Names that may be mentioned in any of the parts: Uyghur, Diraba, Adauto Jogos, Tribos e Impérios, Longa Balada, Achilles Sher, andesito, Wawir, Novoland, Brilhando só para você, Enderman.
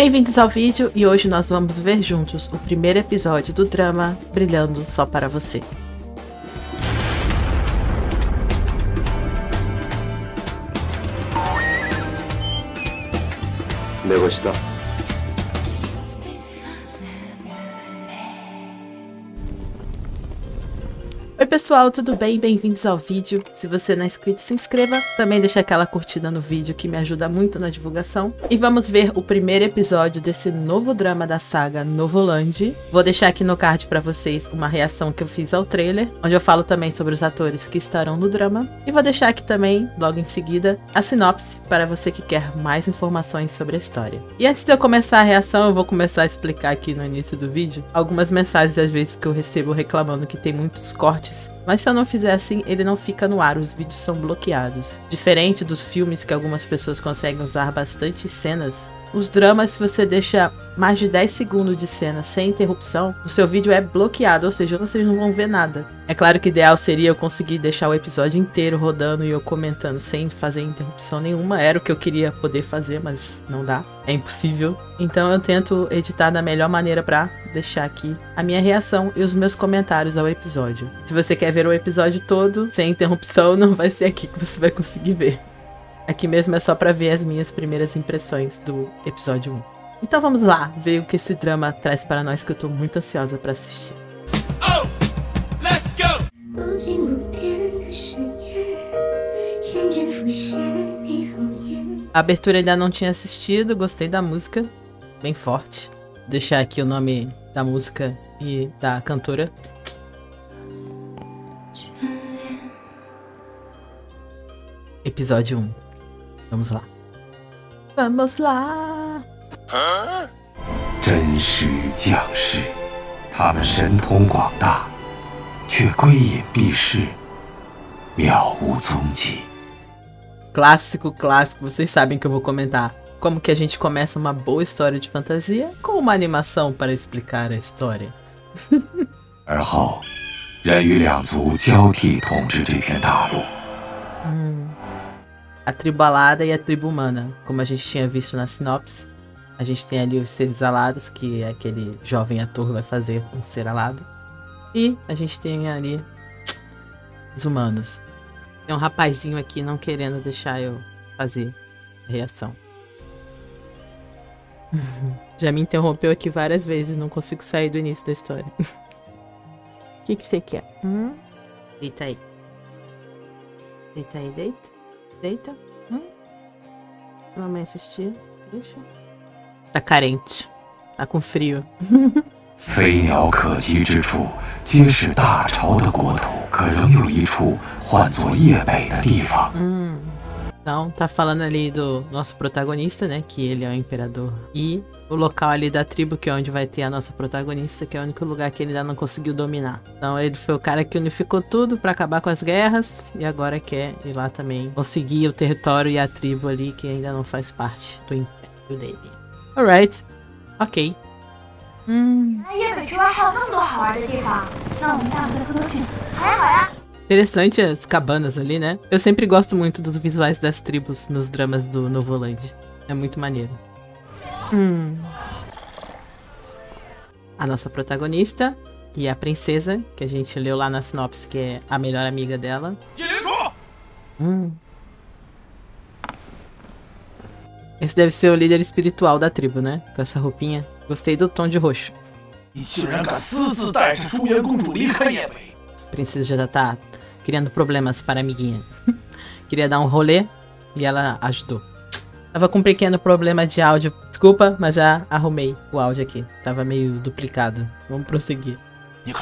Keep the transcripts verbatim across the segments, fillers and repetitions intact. Bem-vindos ao vídeo e hoje nós vamos ver juntos o primeiro episódio do drama Brilhando Só Para Você. Oi pessoal, tudo bem? Bem-vindos ao vídeo. Se você não é inscrito, se inscreva. Também deixa aquela curtida no vídeo que me ajuda muito na divulgação. E vamos ver o primeiro episódio desse novo drama da saga Novoland. Vou deixar aqui no card para vocês uma reação que eu fiz ao trailer, onde eu falo também sobre os atores que estarão no drama. E vou deixar aqui também, logo em seguida, a sinopse para você que quer mais informações sobre a história. E antes de eu começar a reação, eu vou começar a explicar aqui no início do vídeo algumas mensagens às vezes que eu recebo reclamando que tem muitos cortes. Mas se eu não fizer assim, ele não fica no ar, os vídeos são bloqueados. Diferente dos filmes que algumas pessoas conseguem usar bastante cenas, os dramas, se você deixa mais de dez segundos de cena sem interrupção, o seu vídeo é bloqueado, ou seja, vocês não vão ver nada. É claro que o ideal seria eu conseguir deixar o episódio inteiro rodando e eu comentando sem fazer interrupção nenhuma. Era o que eu queria poder fazer, mas não dá, é impossível. Então eu tento editar da melhor maneira pra deixar aqui a minha reação e os meus comentários ao episódio. Se você quer ver o episódio todo, sem interrupção, não vai ser aqui que você vai conseguir ver. Aqui mesmo é só pra ver as minhas primeiras impressões do episódio um. Então vamos lá, ver o que esse drama traz para nós, que eu tô muito ansiosa pra assistir. Oh, let's go! A abertura ainda não tinha assistido, gostei da música, bem forte. Vou deixar aqui o nome da música e da cantora. Episódio um. Vamos lá. Vamos lá. Ah? Clássico, clássico. Vocês sabem que eu vou comentar como que a gente começa uma boa história de fantasia com uma animação para explicar a história. hum. A tribo alada e a tribo humana, como a gente tinha visto na sinopse. A gente tem ali os seres alados, que aquele jovem ator vai fazer um ser alado. E a gente tem ali os humanos. Tem um rapazinho aqui não querendo deixar eu fazer a reação. Já me interrompeu aqui várias vezes, não consigo sair do início da história. O que que você quer? Hum? Deita aí. Deita aí, deita. Deita. Hum? Mamãe assistir. Deixa. Tá carente. Tá com frio. hum. Então, tá falando ali do nosso protagonista, né? Que ele é o imperador. E o local ali da tribo, que é onde vai ter a nossa protagonista, que é o único lugar que ele ainda não conseguiu dominar. Então ele foi o cara que unificou tudo pra acabar com as guerras, e agora quer ir lá também conseguir o território e a tribo ali, que ainda não faz parte do império dele. Alright. Ok. Hum. Interessante as cabanas ali, né? Eu sempre gosto muito dos visuais das tribos nos dramas do Novoland. É muito maneiro. Hum. A nossa protagonista e a princesa, que a gente leu lá na sinopse, que é a melhor amiga dela. Hum. Esse deve ser o líder espiritual da tribo, né? Com essa roupinha. Gostei do tom de roxo. A princesa já tá criando problemas para a amiguinha. Queria dar um rolê e ela ajudou. Tava com um pequeno problema de áudio. Desculpa, mas já arrumei o áudio aqui. Tava meio duplicado. Vamos prosseguir. O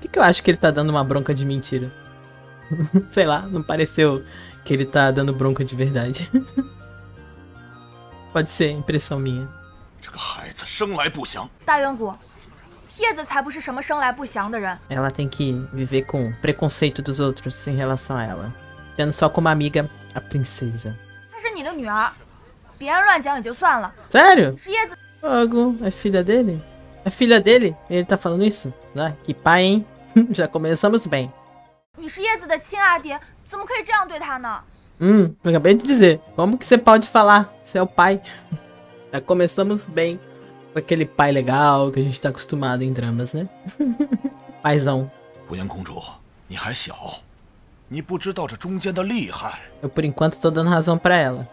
que, que eu acho que ele tá dando uma bronca de mentira? Sei lá, não pareceu que ele tá dando bronca de verdade. Pode ser impressão minha. Ela tem que viver com o preconceito dos outros em relação a ela, tendo só como amiga a princesa. Sério? Fogo, é filha dele? É filha dele? Ele tá falando isso? Ah, que pai, hein? Já começamos bem. Hum, eu acabei de dizer. Como que você pode falar? Você é o pai. Já começamos bem. Com aquele pai legal que a gente tá acostumado em dramas, né? Paizão. Eu por enquanto tô dando razão pra ela.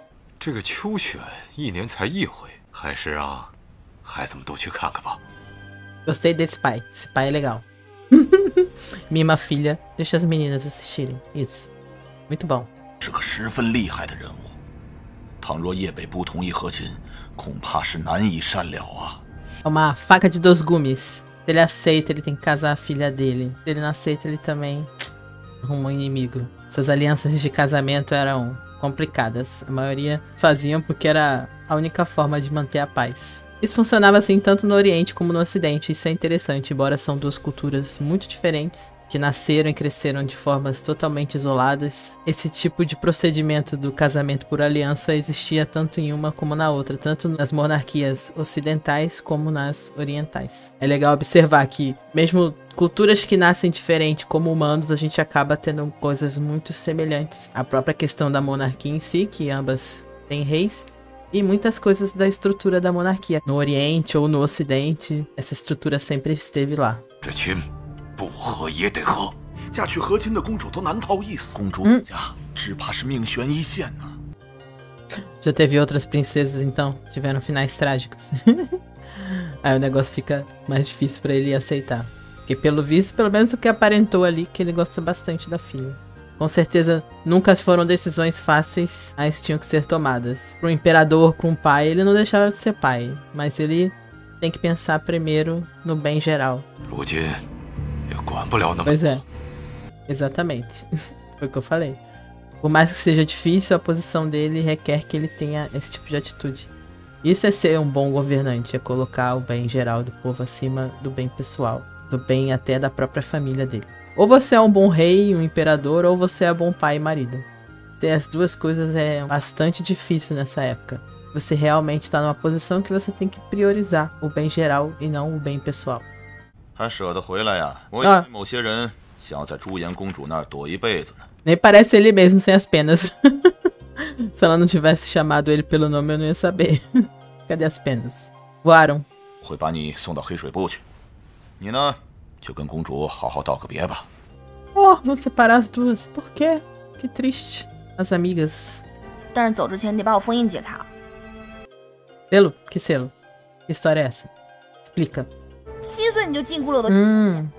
Gostei desse pai. Esse pai é legal. Mima filha, deixa as meninas assistirem. Isso. Muito bom. É uma faca de dois gumes. Se ele aceita, ele tem que casar a filha dele. Se ele não aceita, ele também arruma um inimigo. Essas alianças de casamento eram complicadas. A maioria faziam porque era a única forma de manter a paz. Isso funcionava assim tanto no Oriente como no Ocidente. Isso é interessante, embora são duas culturas muito diferentes, que nasceram e cresceram de formas totalmente isoladas. Esse tipo de procedimento do casamento por aliança existia tanto em uma como na outra, tanto nas monarquias ocidentais como nas orientais. É legal observar que, mesmo culturas que nascem diferente como humanos, a gente acaba tendo coisas muito semelhantes. A própria questão da monarquia em si, que ambas têm reis, e muitas coisas da estrutura da monarquia. No Oriente ou no Ocidente, essa estrutura sempre esteve lá. Hum. Já teve outras princesas, então? Tiveram finais trágicos. Aí o negócio fica mais difícil pra ele aceitar. Porque pelo visto, pelo menos o que aparentou ali, que ele gosta bastante da filha. Com certeza, nunca foram decisões fáceis, mas tinham que ser tomadas. Para um imperador, para um pai, ele não deixava de ser pai. Mas ele tem que pensar primeiro no bem geral. Pois é. Exatamente. Foi o que eu falei. Por mais que seja difícil, a posição dele requer que ele tenha esse tipo de atitude. Isso é ser um bom governante, é colocar o bem geral do povo acima do bem pessoal. Do bem até da própria família dele. Ou você é um bom rei, um imperador, ou você é um bom pai e marido. Ter as duas coisas é bastante difícil nessa época. Você realmente está numa posição que você tem que priorizar o bem geral e não o bem pessoal. Ah. Nem parece ele mesmo sem as penas. Se ela não tivesse chamado ele pelo nome, eu não ia saber. Cadê as penas? Voaram. Oh, vou separar as duas. Por quê? Que triste. As amigas. Selo? Que selo? Que história é essa? Explica. Hum.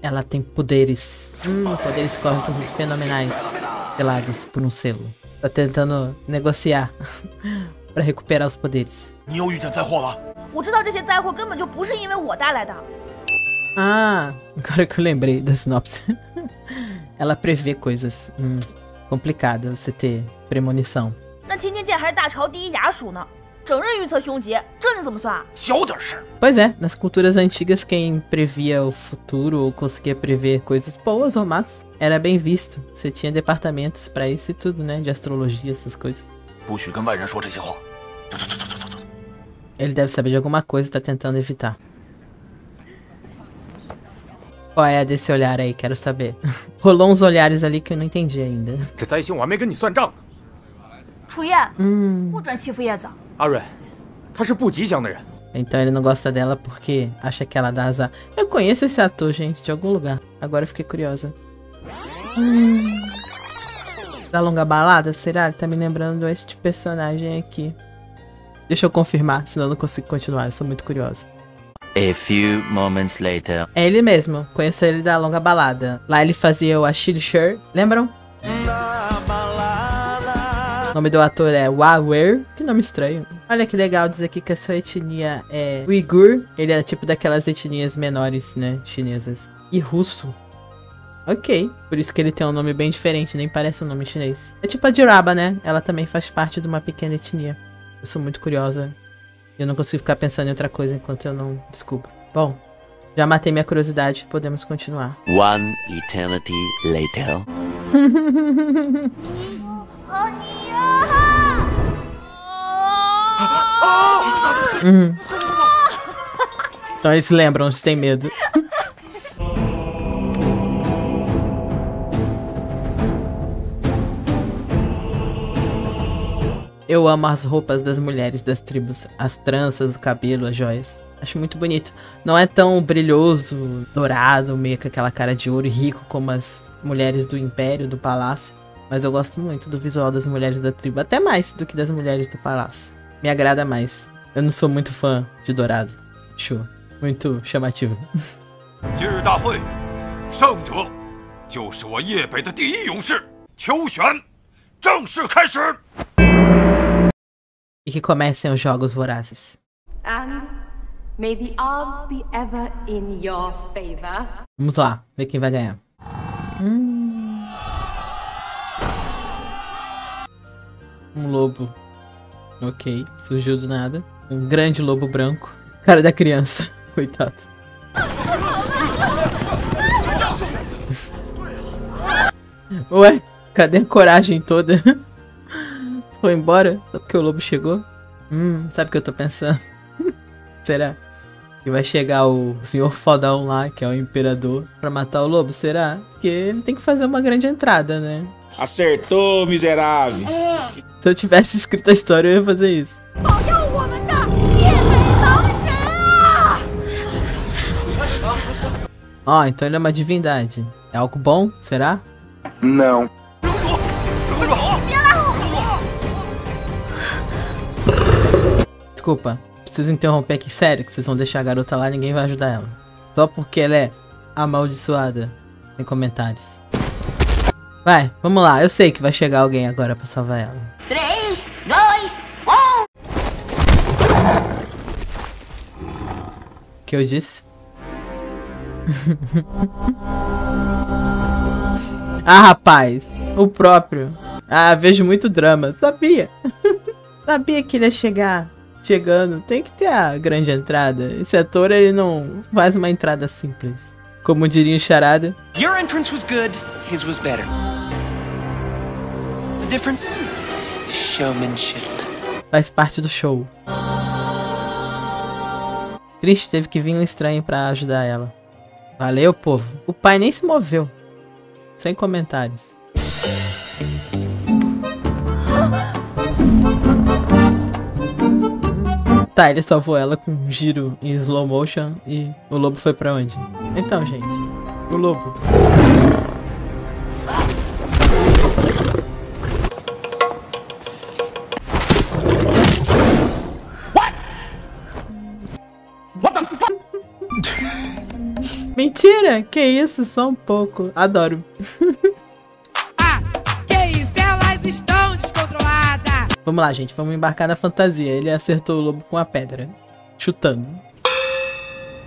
Ela tem poderes. Hum, poderes cósmicos fenomenais. Selados por um selo. Tá tentando negociar pra recuperar os poderes. Ah, agora que eu lembrei da sinopse. Ela prevê coisas. Hum, complicado você ter premonição. Pois é, nas culturas antigas quem previa o futuro ou conseguia prever coisas boas ou más era bem visto. Você tinha departamentos pra isso e tudo, né? De astrologia, essas coisas. Ele deve saber de alguma coisa e tá tentando evitar. Qual é a desse olhar aí? Quero saber. Rolou uns olhares ali que eu não entendi ainda. Hum. Então ele não gosta dela porque acha que ela dá azar. Eu conheço esse ator, gente, de algum lugar. Agora eu fiquei curiosa. Hum. Da Longa Balada, será? Ele tá me lembrando este personagem aqui. Deixa eu confirmar, senão eu não consigo continuar. Eu sou muito curiosa. A few moments later. É ele mesmo, conheço ele da Longa Balada. Lá ele fazia o Achilles Sher, lembram? O nome do ator é Wawir, que nome estranho. Olha que legal, diz aqui que a sua etnia é Uyghur. Ele é tipo daquelas etnias menores, né, chinesas. E russo. Ok, por isso que ele tem um nome bem diferente, nem parece um nome chinês. É tipo a Diraba, né? Ela também faz parte de uma pequena etnia. Eu sou muito curiosa. Eu não consigo ficar pensando em outra coisa enquanto eu não descubro. Bom, já matei minha curiosidade. Podemos continuar. One eternity later. Uhum. Então eles lembram, eles têm medo. Eu amo as roupas das mulheres das tribos, as tranças, o cabelo, as joias. Acho muito bonito. Não é tão brilhoso, dourado, meio com aquela cara de ouro e rico como as mulheres do império, do palácio. Mas eu gosto muito do visual das mulheres da tribo, até mais do que das mulheres do palácio. Me agrada mais. Eu não sou muito fã de dourado. Acho muito chamativo. E que comecem os jogos vorazes. Vamos lá, ver quem vai ganhar. Hum. Um lobo. Ok, surgiu do nada. Um grande lobo branco. Cara da criança, coitado. Ué, cadê a coragem toda? Foi embora? Só porque o lobo chegou? Hum, sabe o que eu tô pensando? Será que vai chegar o senhor fodão lá, que é o imperador, pra matar o lobo? Será? Porque ele tem que fazer uma grande entrada, né? Acertou, miserável! Se eu tivesse escrito a história, eu ia fazer isso. Ó, oh, então ele é uma divindade. É algo bom? Será? Não. Desculpa, preciso interromper aqui, sério, que vocês vão deixar a garota lá e ninguém vai ajudar ela. Só porque ela é amaldiçoada. Sem comentários. Vai, vamos lá, eu sei que vai chegar alguém agora pra salvar ela. três, dois, um! O que eu disse? Ah, rapaz, o próprio. Ah, vejo muito drama, sabia? Sabia que ele ia chegar chegando. Tem que ter a grande entrada. Esse ator, ele não faz uma entrada simples. Como diria em charada. Your entrance was good, his was better. The difference? Showmanship. Faz parte do show. Triste, teve que vir um estranho pra ajudar ela. Valeu, povo. O pai nem se moveu. Sem comentários. Tá, ele salvou ela com um giro em slow motion e o lobo foi pra onde? Então, gente, o lobo. What? What the fuck? Mentira! Que isso, só um pouco. Adoro. Ah, que isso? Elas estão descontroladas! Vamos lá, gente, vamos embarcar na fantasia. Ele acertou o lobo com a pedra. Chutando.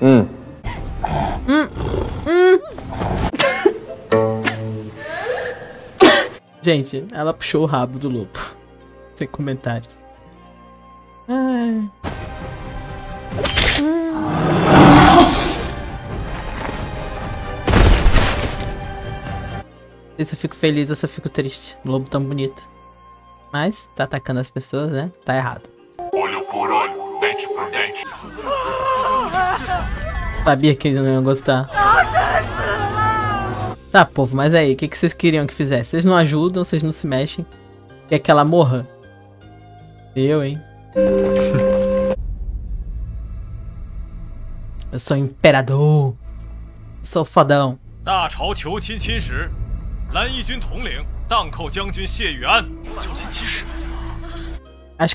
Hum. Hum, hum. Gente, ela puxou o rabo do lobo. Sem comentários. Ai. Não sei se eu fico feliz ou se eu fico triste. O lobo tão bonito. Mas tá atacando as pessoas, né? Tá errado. Olho por olho, dente por dente. Sabia que ele não ia gostar. Tá, povo, mas aí, o que, que vocês queriam que fizesse? Vocês não ajudam, vocês não se mexem. Quer que ela morra? Eu, hein? Eu sou imperador. Sou fodão. Acho que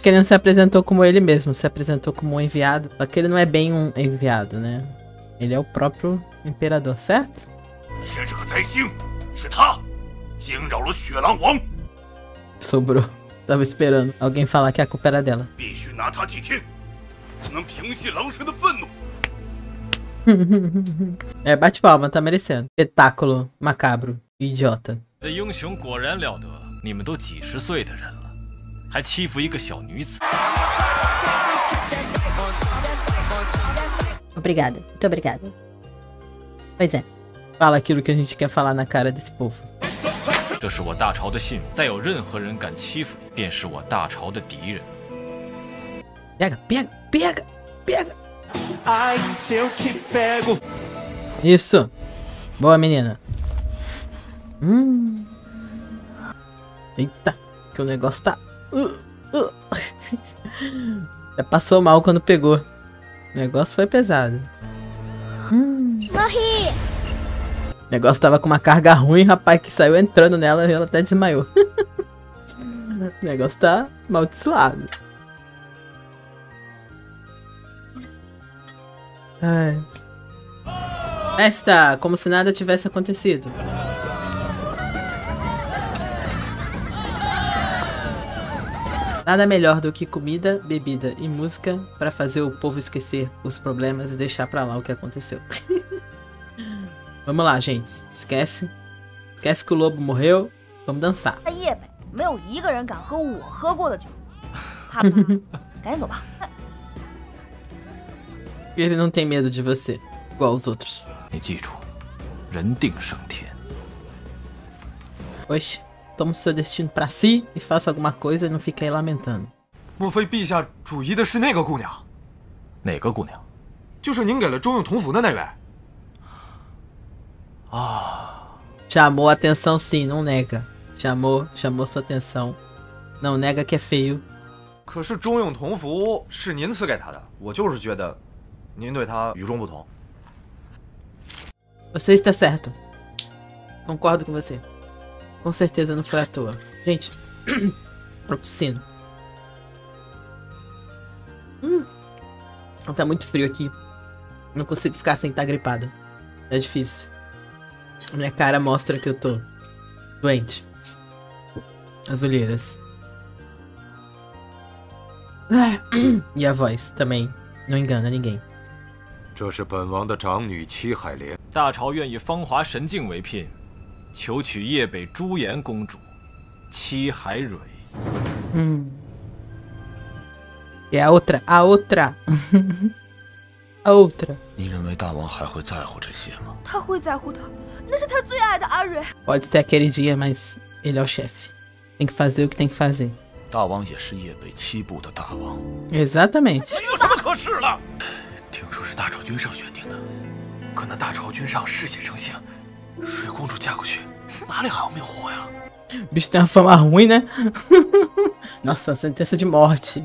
ele não se apresentou como ele mesmo, se apresentou como um enviado. Só que ele não é bem um enviado, né? Ele é o próprio imperador, certo? Sobrou. Tava esperando alguém falar que a culpa era dela. É, bate palma, tá merecendo. Espetáculo macabro, idiota. Obrigada, muito obrigada. Pois é. Fala aquilo que a gente quer falar na cara desse povo. Pega, pega, pega, pega. Ai, se eu te pego. Isso. Boa, menina. Hum. Eita, que o negócio tá... Uh, Uh. Já passou mal quando pegou. O negócio foi pesado. Hum. Morri! O negócio tava com uma carga ruim, rapaz, que saiu entrando nela e ela até desmaiou. O negócio tá amaldiçoado. Ai. Esta, como se nada tivesse acontecido. Nada melhor do que comida, bebida e música para fazer o povo esquecer os problemas e deixar pra lá o que aconteceu. Vamos lá, gente. Esquece. Esquece que o lobo morreu. Vamos dançar. Ele não tem medo de você, igual os outros. Oxe. Toma o seu destino pra si e faça alguma coisa e não fique aí lamentando. Chamou a atenção sim, não nega. Chamou, chamou sua atenção. Não nega que é feio. Você está certo. Concordo com você. Com certeza não foi à toa. Gente, próprio sino. Hum. Tá muito frio aqui. Não consigo ficar sem estar gripada. É difícil. Minha cara mostra que eu tô doente. As olheiras. Ah. E a voz também. Não engana ninguém. Hum. É a outra, a outra. A outra. Pode ter aquele dia, mas ele é o chefe. Tem que fazer o que tem que fazer. Exatamente. O bicho tem uma fama ruim, né? Nossa, sentença de morte.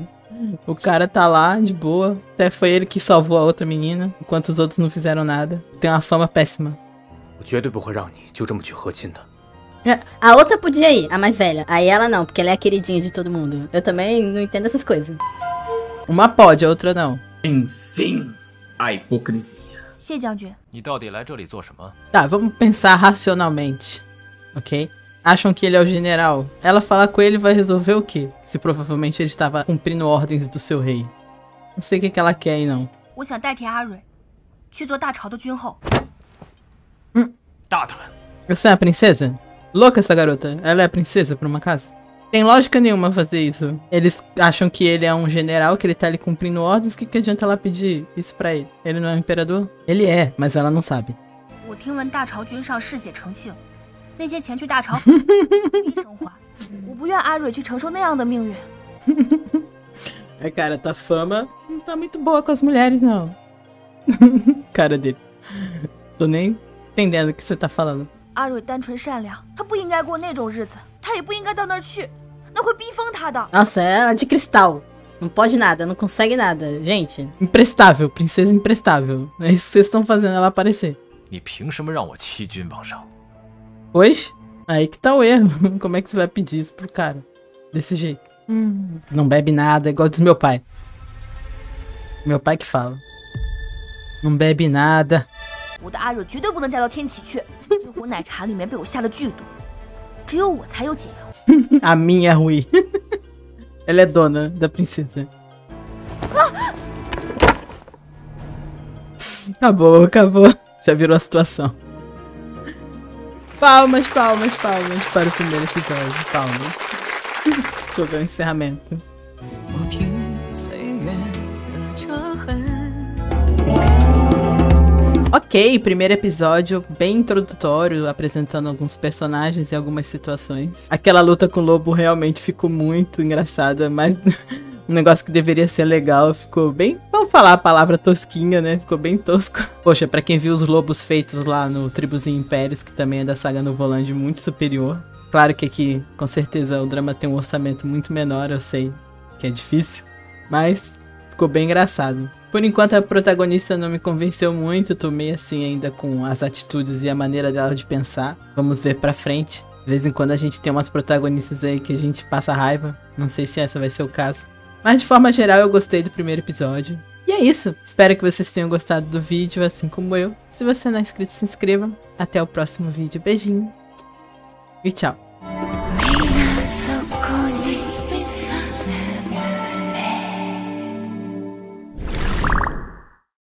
O cara tá lá, de boa. Até foi ele que salvou a outra menina, enquanto os outros não fizeram nada. Tem uma fama péssima. A outra podia ir, a mais velha. Aí ela não, porque ela é a queridinha de todo mundo. Eu também não entendo essas coisas. Uma pode, a outra não. Enfim, a hipocrisia. Tá, vamos pensar racionalmente, ok? Acham que ele é o general. Ela falar com ele vai resolver o quê? Se provavelmente ele estava cumprindo ordens do seu rei. Não sei o que, que ela quer aí, não. Hum. Você é a princesa? Louca essa garota. Ela é a princesa por uma casa? Tem lógica nenhuma fazer isso. Eles acham que ele é um general, que ele tá ali cumprindo ordens. O que, que adianta ela pedir isso pra ele? Ele não é um imperador? Ele é, mas ela não sabe. É, cara, tua fama não tá muito boa com as mulheres, não. Cara dele. Tô nem entendendo o que você tá falando. Nossa, ela é de cristal. Não pode nada, não consegue nada, gente. Imprestável, princesa imprestável. É isso que vocês estão fazendo ela aparecer. Pois? Aí que tá o erro. Como é que você vai pedir isso pro cara? Desse jeito. Hum. Não bebe nada, igual diz meu pai. Meu pai que fala. Não bebe nada. A minha é ruim. Ela é dona da princesa. Acabou, acabou. Já virou a situação. Palmas, palmas, palmas para o primeiro episódio. Palmas. Deixa eu ver o encerramento. Ok, primeiro episódio bem introdutório, apresentando alguns personagens e algumas situações. Aquela luta com o lobo realmente ficou muito engraçada, mas um negócio que deveria ser legal ficou bem... Vamos falar a palavra tosquinha, né? Ficou bem tosco. Poxa, pra quem viu os lobos feitos lá no Tribos e Impérios, que também é da saga Novoland, muito superior. Claro que aqui, com certeza, o drama tem um orçamento muito menor, eu sei. que é difícil, mas ficou bem engraçado. Por enquanto a protagonista não me convenceu muito, tô meio assim ainda com as atitudes e a maneira dela de pensar. Vamos ver pra frente. De vez em quando a gente tem umas protagonistas aí que a gente passa raiva, não sei se essa vai ser o caso. Mas de forma geral eu gostei do primeiro episódio. E é isso, espero que vocês tenham gostado do vídeo, assim como eu. Se você não é inscrito, se inscreva. Até o próximo vídeo, beijinho e tchau.